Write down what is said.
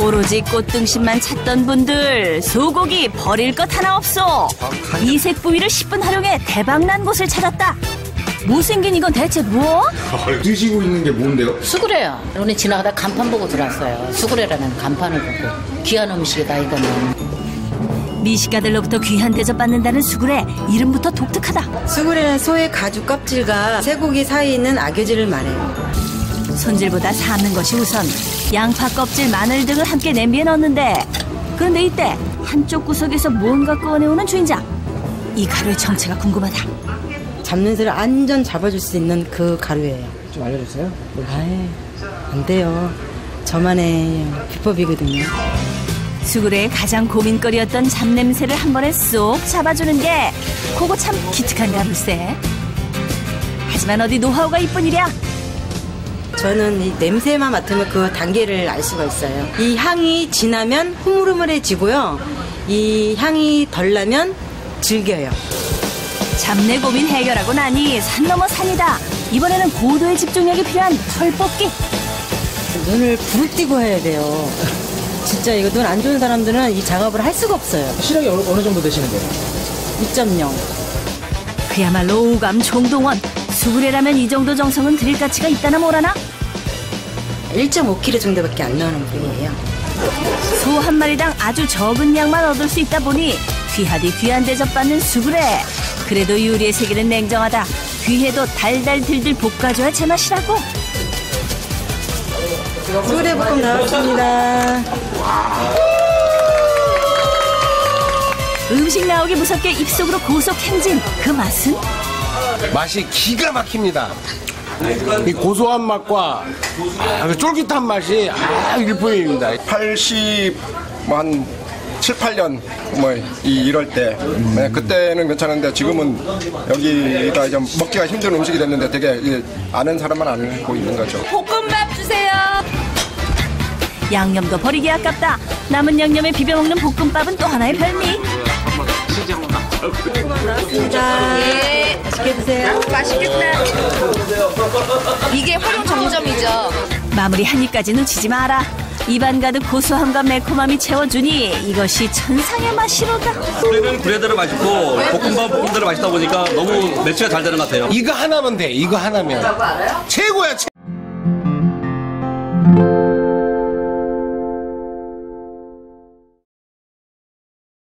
오로지 꽃등심만 찾던 분들, 소고기 버릴 것 하나 없어. 이색 부위를 10분 활용해 대박난 곳을 찾았다. 못생긴 이건 대체 뭐? 드시고 있는 게 뭔데요? 수구레요. 오늘 지나가다 간판 보고 들어왔어요. 수구레라는 간판을 보고. 귀한 음식이다 이거는. 미식가들로부터 귀한 대접받는다는 수구레, 이름부터 독특하다. 수구레는 소의 가죽 껍질과 쇠고기 사이에 있는 악유질을 말해요. 손질보다 삶는 것이 우선. 양파 껍질, 마늘 등을 함께 냄비에 넣는데, 그런데 이때 한쪽 구석에서 뭔가 꺼내오는 주인장. 이 가루의 정체가 궁금하다. 잡냄새를 완전 잡아줄 수 있는 그 가루예요. 좀 알려주세요. 아예 안 돼요. 저만의 비법이거든요. 수구레의 가장 고민거리였던 잡냄새를 한 번에 쏙 잡아주는 게 그거 참 기특한 가물세. 하지만 어디 노하우가 이쁜 일이야. 저는 이 냄새만 맡으면 그 단계를 알 수가 있어요. 이 향이 진하면 흐물흐물해지고요. 이 향이 덜 나면 질겨요. 잡내 고민 해결하고 나니 산 넘어 산이다. 이번에는 고도의 집중력이 필요한 털 뽑기. 눈을 부릅뜨고 해야 돼요. 진짜 이거 눈 안 좋은 사람들은 이 작업을 할 수가 없어요. 시력이 어느 정도 되시는 거예요? 2.0. 그야말로 오감 총동원. 수구레라면 이 정도 정성은 드릴 가치가 있다나 뭐라나? 1.5kg 정도밖에 안 나오는 부위예요. 소 한 마리당 아주 적은 양만 얻을 수 있다 보니 귀하디 귀한 대접받는 수구레. 그래도 요리의 세계는 냉정하다. 귀해도 달달 들들 볶아줘야 제맛이라고. 수구레 볶음 나왔습니다. 음식 나오기 무섭게 입속으로 고속 행진. 그 맛은? 맛이 기가 막힙니다. 이 고소한 맛과 쫄깃한 맛이 일품입니다. 7, 8년 뭐 이럴 때 그때는 괜찮은데 지금은 여기가 좀 먹기가 힘든 음식이 됐는데 되게 아는 사람만 알고 있는 거죠. 볶음밥 주세요. 양념도 버리기 아깝다. 남은 양념에 비벼 먹는 볶음밥은 또 하나의 별미. 고맙습니다. 예, 맛있게 드세요. 맛있겠다. 이게 활용 정점이죠. 마무리 한 입까지 놓치지 마라. 입안 가득 고소함과 매콤함이 채워주니 이것이 천상의 맛이로다. 수구레는 구레대로 맛있고 볶음밥 볶음대로 맛있다 보니까 너무 매치가 잘 되는 것 같아요. 이거 하나면 돼. 이거 하나면 최고야.